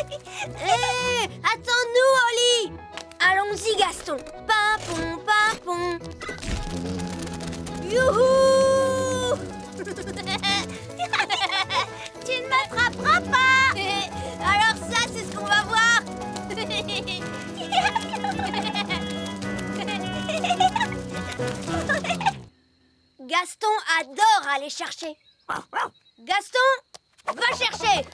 Hé, attends-nous, Oli. Allons-y, Gaston. Papon, papon. Youhou. Tu ne m'attraperas pas. Alors ça, c'est ce qu'on va voir. Gaston adore aller chercher. Gaston, va chercher.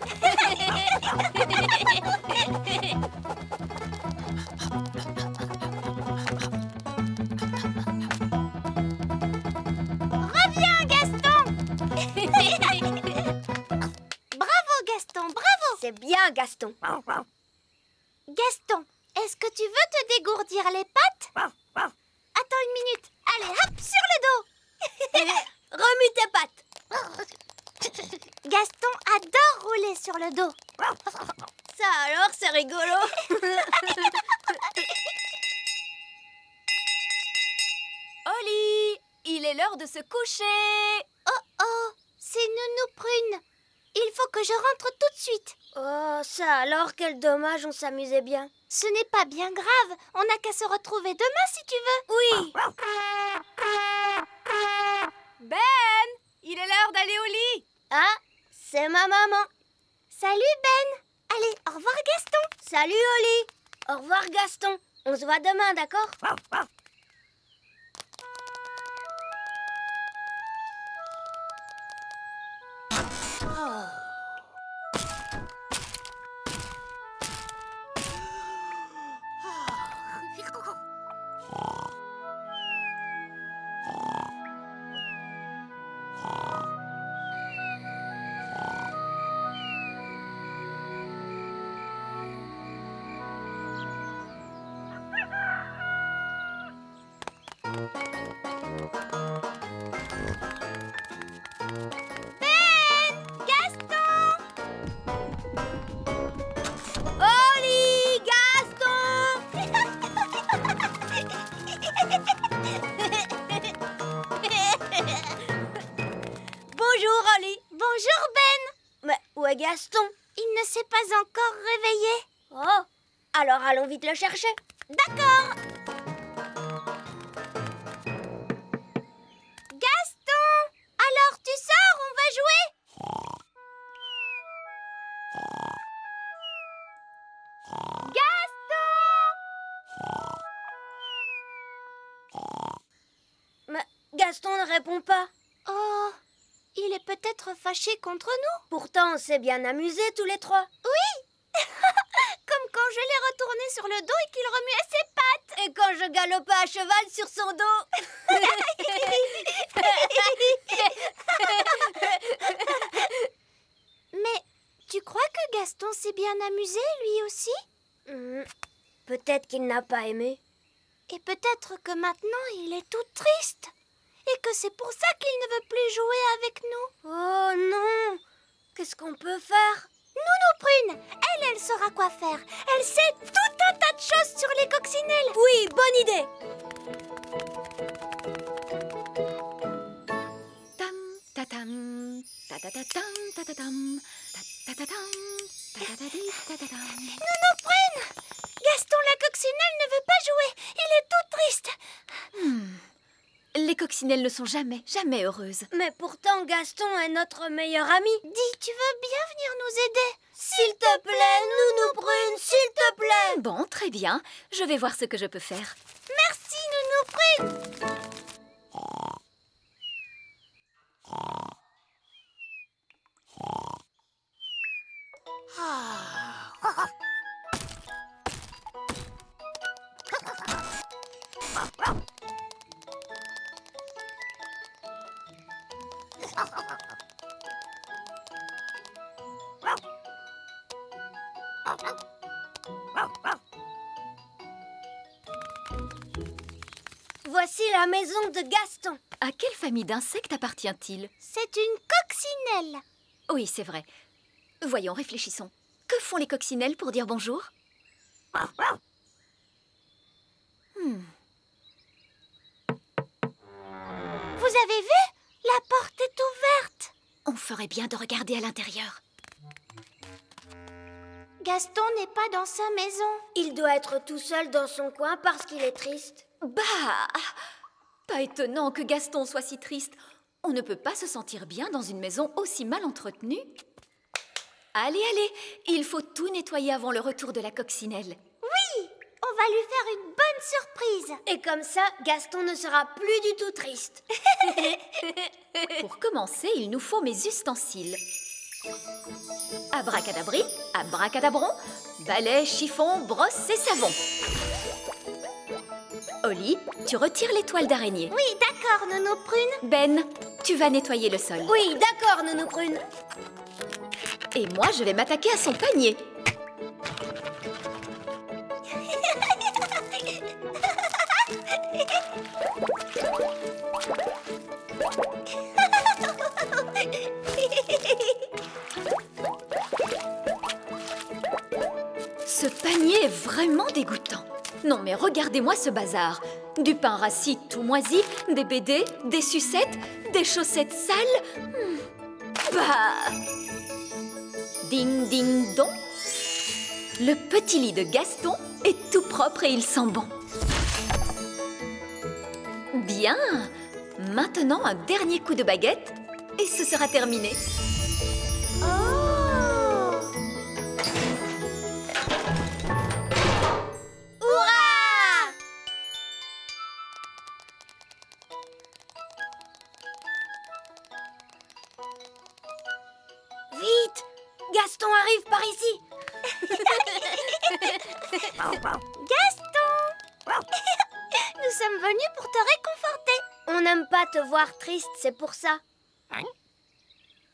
Reviens, Gaston. Bravo, Gaston, bravo. C'est bien, Gaston. Gaston, est-ce que tu veux te dégourdir les pattes? Attends une minute. Allez, hop, sur le dos. Remue tes pattes. Gaston adore rouler sur le dos. Ça alors, c'est rigolo. Oli, il est l'heure de se coucher. Oh oh, c'est Nounou Prune. Il faut que je rentre tout de suite. Oh, ça alors, quel dommage, on s'amusait bien. Ce n'est pas bien grave, on n'a qu'à se retrouver demain si tu veux. Oui. Ben, il est l'heure d'aller au lit. Ah, c'est ma maman. Salut, Ben. Allez, au revoir, Gaston. Salut, Oli. Au revoir, Gaston. On se voit demain, d'accord? Oh. Gaston, il ne s'est pas encore réveillé. Oh, alors allons vite le chercher. D'accord. Gaston, alors tu sors, on va jouer. Gaston! Mais Gaston ne répond pas. Oh. Il est peut-être fâché contre nous. Pourtant, on s'est bien amusés tous les trois. Oui. Comme quand je l'ai retourné sur le dos et qu'il remuait ses pattes. Et quand je galopais à cheval sur son dos. Mais tu crois que Gaston s'est bien amusé lui aussi? Peut-être qu'il n'a pas aimé. Et peut-être que maintenant, il est tout triste. Et que c'est pour ça qu'il ne veut plus jouer avec nous. Oh non! Qu'est-ce qu'on peut faire? Nounou Prune, elle saura quoi faire. Elle sait tout un tas de choses sur les coccinelles. Oui, bonne idée. Tam tatam, tatatatam, tatatam, tatatatam, tatatatam, tatatatam. Nounou Prune, Gaston la coccinelle ne veut pas jouer. Il est tout triste. Les coccinelles ne sont jamais heureuses. Mais pourtant, Gaston est notre meilleur ami. Dis, tu veux bien venir nous aider? S'il te plaît, Nounou Prune, s'il te plaît. Bon, très bien. Je vais voir ce que je peux faire. Merci, Nounou Prune. Voici la maison de Gaston. À quelle famille d'insectes appartient-il? C'est une coccinelle. Oui, c'est vrai. Voyons, réfléchissons. Que font les coccinelles pour dire bonjour? Vous avez vu? La porte est ouverte. On ferait bien de regarder à l'intérieur. Gaston n'est pas dans sa maison. Il doit être tout seul dans son coin parce qu'il est triste. Bah, pas étonnant que Gaston soit si triste. On ne peut pas se sentir bien dans une maison aussi mal entretenue. Allez, allez, il faut tout nettoyer avant le retour de la Coccinelle. Oui, on va lui faire une bonne surprise. Et comme ça, Gaston ne sera plus du tout triste. Pour commencer, il nous faut mes ustensiles. Abracadabri, abracadabron, balai, chiffon, brosse et savon. Oli, tu retires les toiles d'araignée. Oui, d'accord, Nounou Prune. Ben, tu vas nettoyer le sol. Oui, d'accord, Nounou Prune. Et moi, je vais m'attaquer à son panier. Ce panier est vraiment dégoûtant. Non mais regardez-moi ce bazar. Du pain rassis tout moisi, des BD, des sucettes, des chaussettes sales. Bah! Ding ding dong. Le petit lit de Gaston est tout propre et il sent bon. Bien. Maintenant un dernier coup de baguette et ce sera terminé. Gaston arrive par ici. Gaston, nous sommes venus pour te réconforter. On n'aime pas te voir triste, c'est pour ça. Hein?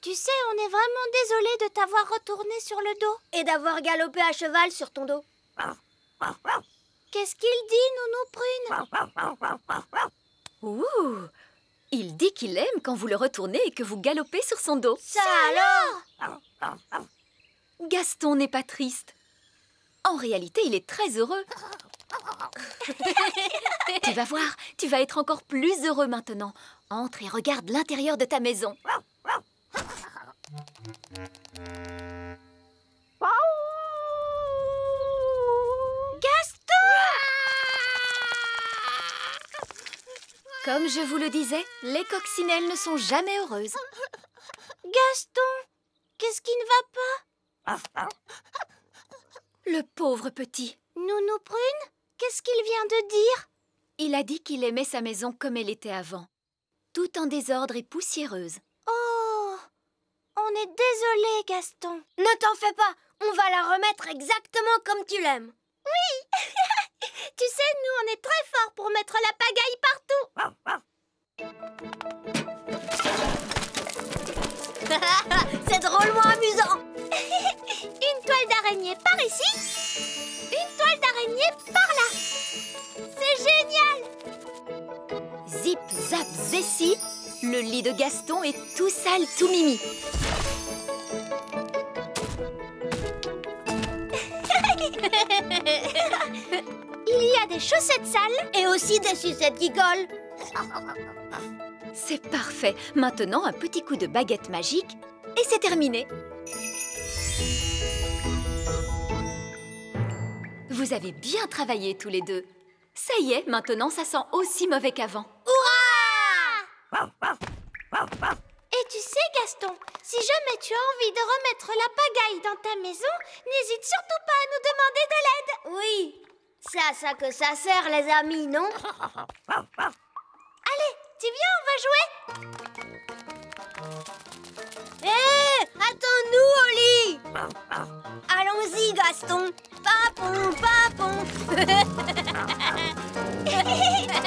Tu sais, on est vraiment désolé de t'avoir retourné sur le dos et d'avoir galopé à cheval sur ton dos. Qu'est-ce qu'il dit, Nounou Prune? Ouh, il dit qu'il aime quand vous le retournez et que vous galopez sur son dos. Ça alors? Gaston n'est pas triste. En réalité, il est très heureux. Tu vas voir, tu vas être encore plus heureux maintenant. Entre et regarde l'intérieur de ta maison. Gaston! Comme je vous le disais, les coccinelles ne sont jamais heureuses. Gaston, qu'est-ce qui ne va pas? Le pauvre petit. Nounou Prune, qu'est-ce qu'il vient de dire? Il a dit qu'il aimait sa maison comme elle était avant, tout en désordre et poussiéreuse. Oh, on est désolé, Gaston. Ne t'en fais pas, on va la remettre exactement comme tu l'aimes. Oui. Tu sais, nous, on est très forts pour mettre la pagaille partout. C'est drôlement amusant. Une toile d'araignée par ici, une toile d'araignée par là. C'est génial. Zip, zap, zessi, le lit de Gaston est tout sale, tout mimi. Il y a des chaussettes sales et aussi des sucettes qui collent. C'est parfait. Maintenant, un petit coup de baguette magique et c'est terminé. Vous avez bien travaillé tous les deux. Ça y est, maintenant, ça sent aussi mauvais qu'avant. Hurrah! Et tu sais, Gaston, si jamais tu as envie de remettre la pagaille dans ta maison, n'hésite surtout pas à nous demander de l'aide. Oui, c'est à ça que ça sert, les amis, non? Allez, tu viens, on va jouer. Hé, attends-nous, Oli. Allons-y, Gaston. Papon, papon.